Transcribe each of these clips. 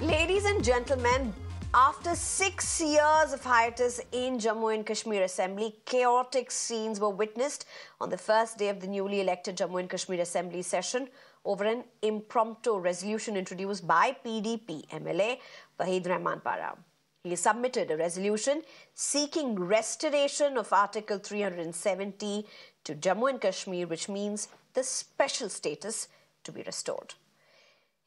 Ladies and gentlemen, after 6 years of hiatus in Jammu and Kashmir Assembly, chaotic scenes were witnessed on the first day of the newly elected Jammu and Kashmir Assembly session over an impromptu resolution introduced by PDP MLA Waheed Para. He submitted a resolution seeking restoration of Article 370 to Jammu and Kashmir, which means the special status to be restored.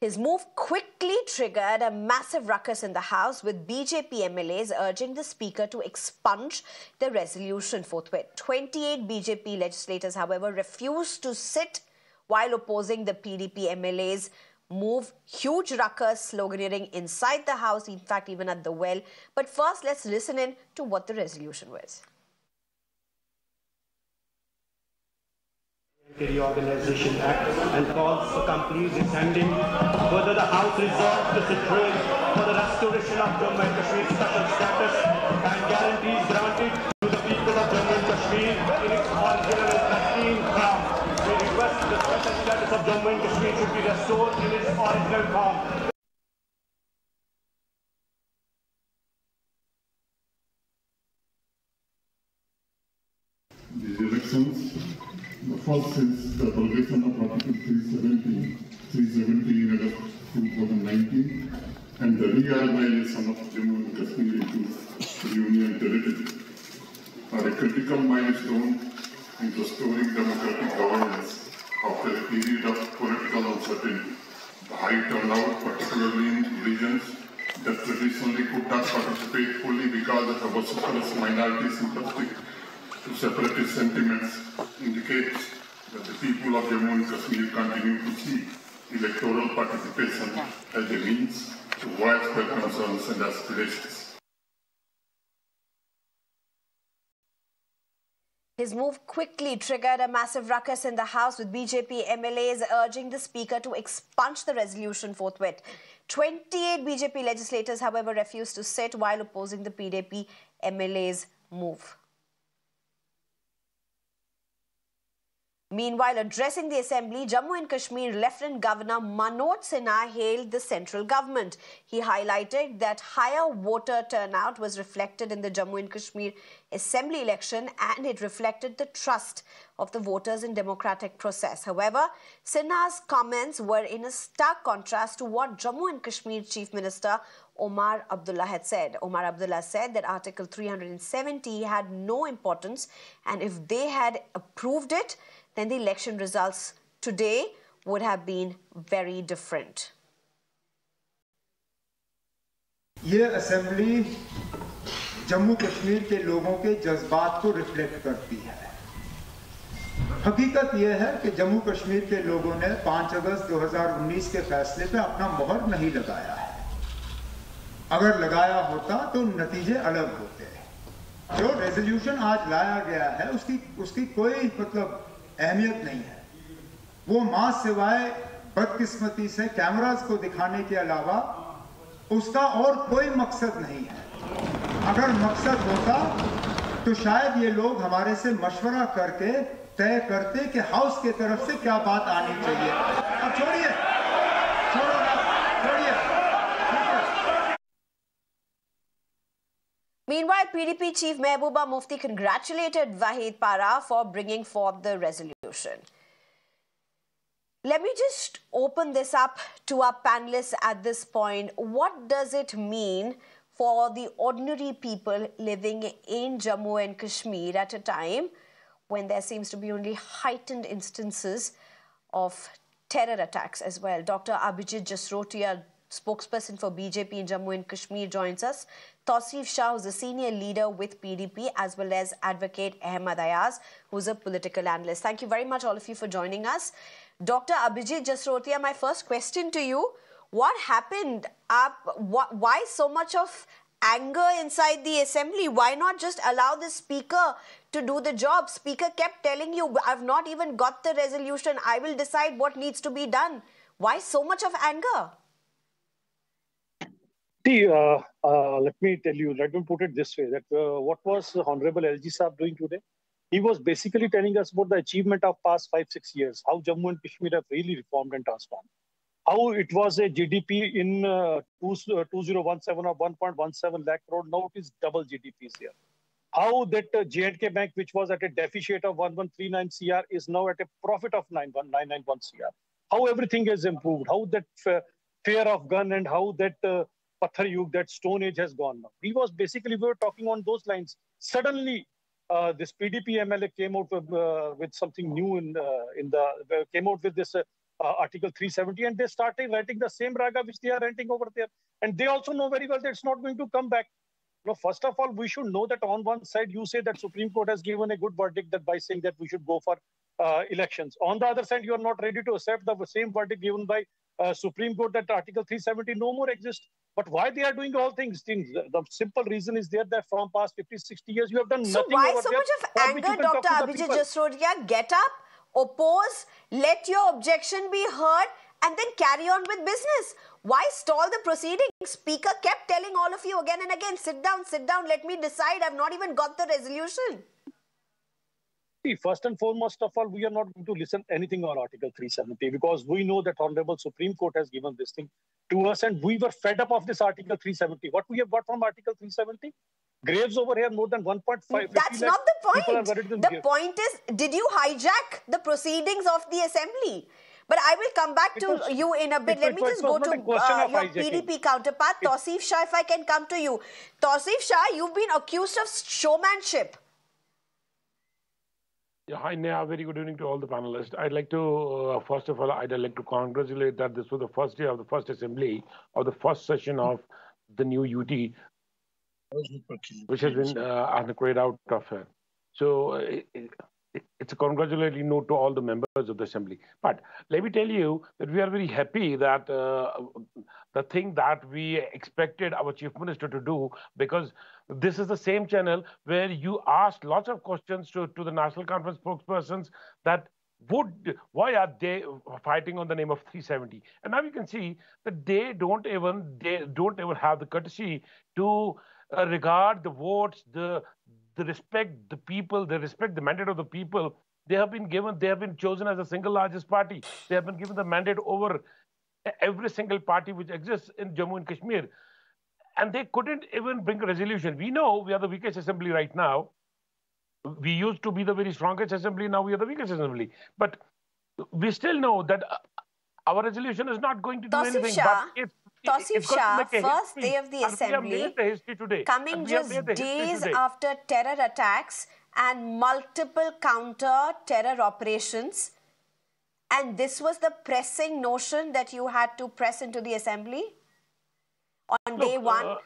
His move quickly triggered a massive ruckus in the House, with BJP MLAs urging the Speaker to expunge the resolution forthwith. 28 BJP legislators, however, refused to sit while opposing the PDP MLAs' move. Huge ruckus, sloganeering inside the House, in fact, even at the well. But first, let's listen in to what the resolution was. Reorganization Act and calls for complete dishanding. Further, the House resolves to support for the restoration of Jammu and Kashmir's special status and guarantees granted to the people of Jammu and Kashmir in its original and pristine form. We request the special status of Jammu and Kashmir should be restored in its original form. The elections first since the promulgation of Article 370 in August 2019 and the reorganization of Jammu and Kashmir into Union Territory are a critical milestone in restoring democratic governance after a period of political uncertainty. The high turnout, particularly in regions that traditionally could not participate fully because of the vociferous minorities sympathetic to separatist sentiments, indicates that the people of Jammu and Kashmir continue to see electoral participation as a means to voice their concerns and aspirations. His move quickly triggered a massive ruckus in the House, with BJP MLAs urging the Speaker to expunge the resolution forthwith. 28 BJP legislators, however, refused to sit while opposing the PDP MLAs' move. Meanwhile, addressing the Assembly, Jammu and Kashmir Lieutenant Governor Manoj Sinha hailed the central government. He highlighted that higher voter turnout was reflected in the Jammu and Kashmir Assembly election, and it reflected the trust of the voters in democratic process. However, Sinha's comments were in a stark contrast to what Jammu and Kashmir Chief Minister Omar Abdullah had said. Omar Abdullah said that Article 370 had no importance, and if they had approved it, then the election results today would have been very different. ये assembly Jammu Kashmir के लोगों के जज्बात को reflect करती है। हकीकत यह है कि जम्मू कश्मीर के लोगों ने 5 अगस्त 2019 के फैसले पे अपना मोहर नहीं लगाया है। अगर लगाया होता तो नतीजे अलग होते। जो रेजोल्यूशन आज लाया गया है उसकी कोई मतलब अहमियत नहीं है। वो मां सिवाय बदकिस्मती से कैमरास को दिखाने के अलावा उसका और कोई मकसद नहीं है। अगर मकसद होता तो शायद ये लोग हमारे से मशवरा करके तय करते कि हाउस के तरफ से क्या बात आनी चाहिए। अब छोड़िए, छोड़ो ना, छोड़िए। Meanwhile, PDP Chief Mehbooba Mufti congratulated Waheed Para for bringing forth the resolution. Let me just open this up to our panelists at this point. What does it mean for the ordinary people living in Jammu and Kashmir at a time when there seems to be only heightened instances of terror attacks as well? Dr. Abhijit Jasrotia, spokesperson for BJP in Jammu and Kashmir, joins us. Tauseef Shah, who's a senior leader with PDP, as well as advocate Ahmed Ayaz, who's a political analyst. Thank you very much, all of you, for joining us. Dr. Abhijit Jasrotia, my first question to you. What happened? Why so much of anger inside the Assembly? Why not just allow the Speaker to do the job? Speaker kept telling you, I've not even got the resolution. I will decide what needs to be done. Why so much of anger? See, let me tell you, let me put it this way, that what was Honorable LG Saab doing today? He was basically telling us about the achievement of past 5-6 years, how Jammu and Kashmir have really reformed and transformed, how it was a GDP in 2017 or 1.17 lakh crore, now it is double GDP here. How that JNK Bank, which was at a deficit of 1139 CR, is now at a profit of 91991 CR. How everything has improved, how that fear of gun and how that Pathar Yug, that Stone Age has gone now. We were talking on those lines. Suddenly, this PDP MLA came out with something new came out with this Article 370, and they started writing the same raga which they are writing over there. And they also know very well that it's not going to come back. Now, first of all, we should know that on one side, you say that Supreme Court has given a good verdict that by saying that we should go for elections. On the other side, you are not ready to accept the same verdict given by Supreme Court that Article 370 no more exists. But why they are doing all things? The simple reason is there that from past 50, 60 years, you have done nothing. So why so much of anger, Dr. Abhijit Jasrotia? Get up, oppose, let your objection be heard, and then carry on with business. Why stall the proceedings? Speaker kept telling all of you again and again, sit down, let me decide. I've not even got the resolution. See, first and foremost of all, we are not going to listen anything on Article 370 because we know that Honorable Supreme Court has given this thing to us and we were fed up of this Article 370. What we have got from Article 370? Graves over here, more than 1.5. That's not the point. The point is, did you hijack the proceedings of the assembly? But I will come back to you in a bit. Let me just go to your PDP counterpart, Tauseef Shah, if I can come to you. Tauseef Shah, you've been accused of showmanship. Yeah, hi, Neha. Very good evening to all the panelists. I'd like to, first of all, I'd like to congratulate that this was the first day of the first assembly of the first session of the new UT, which has been carried out tougher. So, it's a congratulatory note to all the members of the assembly. But let me tell you that we are very happy that the thing that we expected our chief minister to do, because this is the same channel where you asked lots of questions to the National Conference spokespersons that why are they fighting on the name of 370? And now you can see that they don't even have the courtesy to regard the votes, the respect the people, they respect the mandate of the people. They have been given, they have been chosen as the single largest party. They have been given the mandate over every single party which exists in Jammu and Kashmir. And they couldn't even bring a resolution. We know we are the weakest assembly right now. We used to be the very strongest assembly, now we are the weakest assembly. But we still know that our resolution is not going to do anything. Tauseef Shah, first day of the assembly, coming just days after terror attacks and multiple counter-terror operations. And this was the pressing notion that you had to press into the assembly on day one?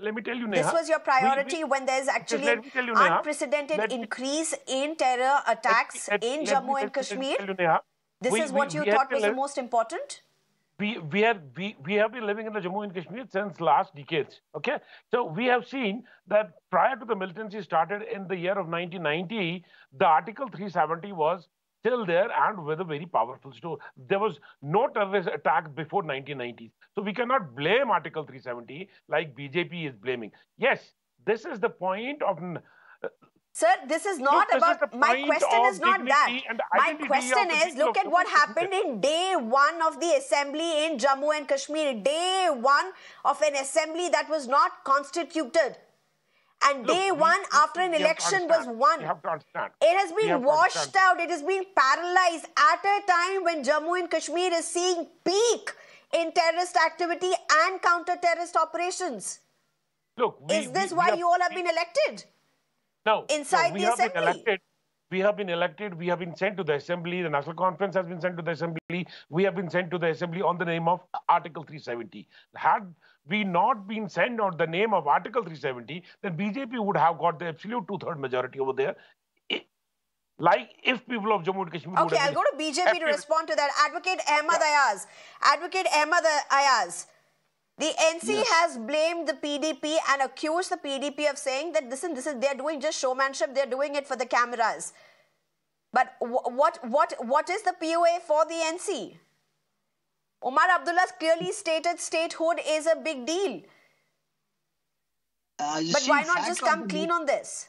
Let me tell you, Neha, this was your priority when there's actually an unprecedented increase in terror attacks in Jammu and Kashmir. This is what you thought was the most important? We have been living in the Jammu and Kashmir since last decades, okay? So we have seen that prior to the militancy started in the year of 1990, the Article 370 was still there and with a very powerful story. There was no terrorist attack before 1990s. So we cannot blame Article 370 like BJP is blaming. Yes, this is the point of... Sir, this is not about... My question is not that. My question is, look at what happened in day one of the assembly in Jammu and Kashmir. Day one of an assembly that was not constituted. And day one after an election was won. It has been washed out. It has been paralyzed at a time when Jammu and Kashmir is seeing peak in terrorist activity and counter-terrorist operations. Look, is this why you all have been elected? No, inside the assembly. We have been elected, we have been sent to the assembly, the National Conference has been sent to the assembly, we have been sent to the assembly on the name of Article 370. Had we not been sent on the name of Article 370, then BJP would have got the absolute two-third majority over there. Like if people of Jammu and Kashmir... Okay, I'll go to BJP to respond to that. Advocate Ahmed Ayaz. Advocate Ahmed Ayaz. The NC has blamed the PDP and accused the PDP of saying that they're doing just showmanship, they're doing it for the cameras. But what is the POA for the NC? Omar Abdullah clearly stated statehood is a big deal. But why not just come clean on this?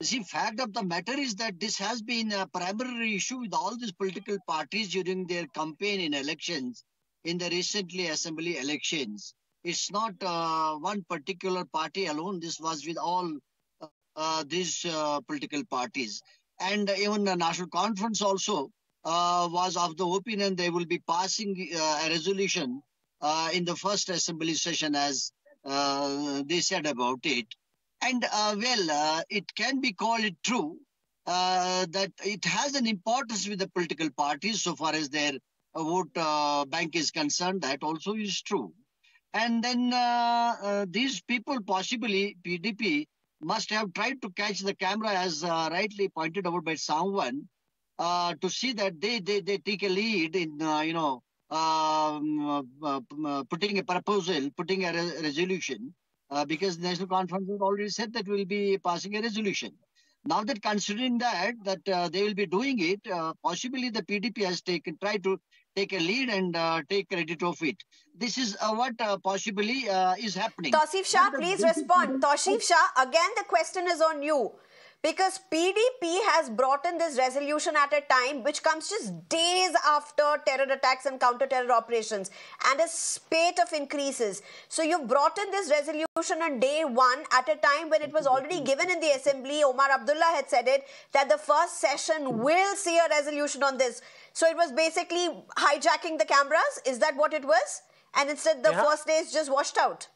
See, fact of the matter is that this has been a primary issue with all these political parties during their campaign in elections, in the recently assembly elections. It's not one particular party alone. This was with all these political parties. And even the National Conference also was of the opinion they will be passing a resolution in the first assembly session, as they said about it. And it can be called true that it has an importance with the political parties so far as their vote bank is concerned. That also is true. And then these people, possibly PDP, must have tried to catch the camera, as rightly pointed out by someone, to see that they take a lead in, putting a proposal, putting a resolution, because the National Conference has already said that we'll be passing a resolution. Now that considering that they will be doing it, possibly the PDP has tried to take a lead and take credit of it. This is what possibly is happening. Tauseef Shah, please respond. Tauseef Shah, again the question is on you, because PDP has brought in this resolution at a time which comes just days after terror attacks and counter-terror operations and a spate of increases. So you've brought in this resolution on day one at a time when it was already given in the assembly. Omar Abdullah had said it, that the first session will see a resolution on this. So it was basically hijacking the cameras. Is that what it was? And instead the first day is just washed out.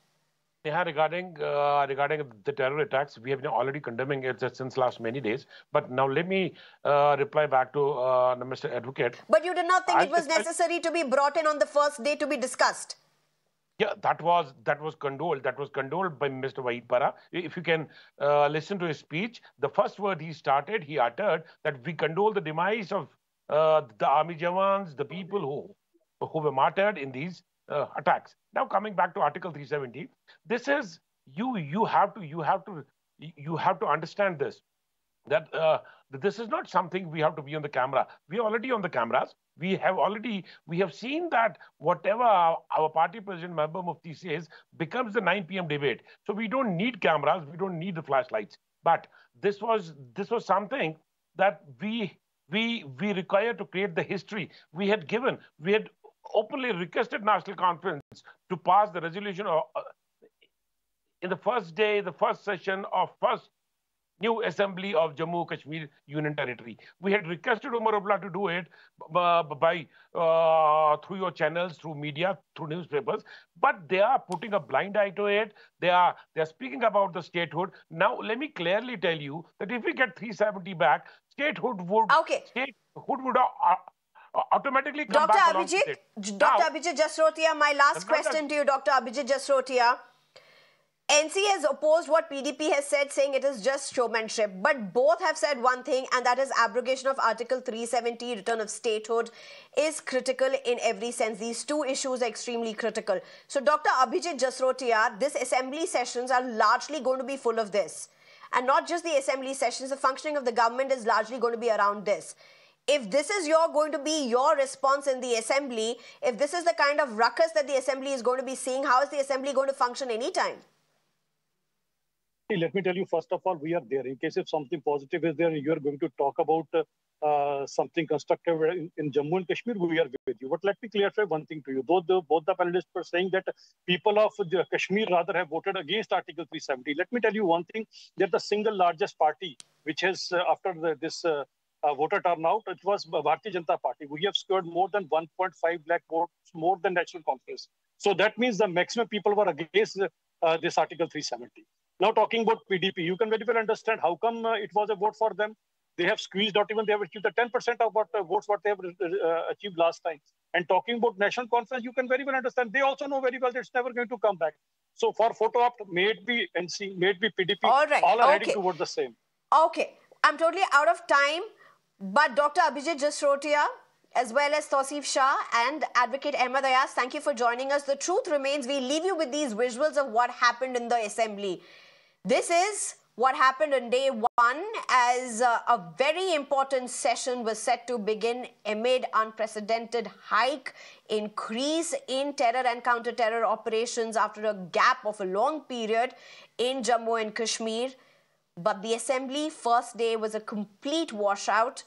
Yeah, regarding the terror attacks, we have been already condemning it since last many days. But now let me reply back to Mr. Advocate. But you did not think it was necessary to be brought in on the first day to be discussed? Yeah, that was condoled. That was condoled by Mr. Waheed Para. If you can listen to his speech, the first word he uttered, that we condole the demise of the army jawans, the people who were martyred in these attacks. Now coming back to Article 370, this is you have to understand this, that this is not something we have to be on the camera. We are already on the cameras. We have seen that whatever our party president Mehbooba Mufti says becomes the 9 p.m. debate. So we don't need cameras. We don't need the flashlights. But this was something that we require to create the history. We had openly requested National Conference to pass the resolution in the first day, the first session of first new assembly of Jammu Kashmir Union Territory. We had requested Omar Abdullah to do it through your channels, through media, through newspapers, but they are putting a blind eye to it. They are speaking about the statehood. Now, let me clearly tell you that if we get 370 back, statehood would automatically come back. Dr. Abhijit Jasrotia, my last question to you, Dr. Abhijit Jasrotia. NC has opposed what PDP has said, saying it is just showmanship. But both have said one thing, and that is abrogation of Article 370, return of statehood, is critical in every sense. These two issues are extremely critical. So, Dr. Abhijit Jasrotia, this assembly sessions are largely going to be full of this. And not just the assembly sessions, the functioning of the government is largely going to be around this. If this is going to be your response in the assembly, if this is the kind of ruckus that the assembly is going to be seeing, how is the assembly going to function anytime? Let me tell you, first of all, we are there. In case if something positive is there, you are going to talk about something constructive in Jammu and Kashmir, we are with you. But let me clarify one thing to you. Though both the panelists were saying that people of Kashmir rather have voted against Article 370. Let me tell you one thing, that the single largest party, which has, after this voter turnout, it was Bharatiya Janata Party. We have secured more than 1.5 lakh votes, more than National Conference. So that means the maximum people were against this Article 370. Now talking about PDP, you can very well understand how come it was a vote for them. They have squeezed out, even they have achieved the 10% of what votes what they have achieved last time. And talking about National Conference, you can very well understand. They also know very well that it's never going to come back. So for photo op, may it be NC, may it be PDP, all are heading towards the same. Okay, I'm totally out of time. But Dr. Abhijit Jasrotia, as well as Tauseef Shah and Advocate Ahmed Ayaz, thank you for joining us. The truth remains, we leave you with these visuals of what happened in the assembly. This is what happened on day one, as a very important session was set to begin amid unprecedented hike, increase in terror and counter-terror operations after a gap of a long period in Jammu and Kashmir. But the assembly first day was a complete washout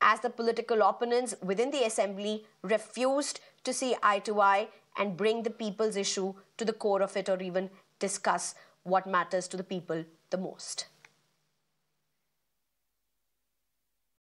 as the political opponents within the assembly refused to see eye to eye and bring the people's issue to the core of it or even discuss what matters to the people the most.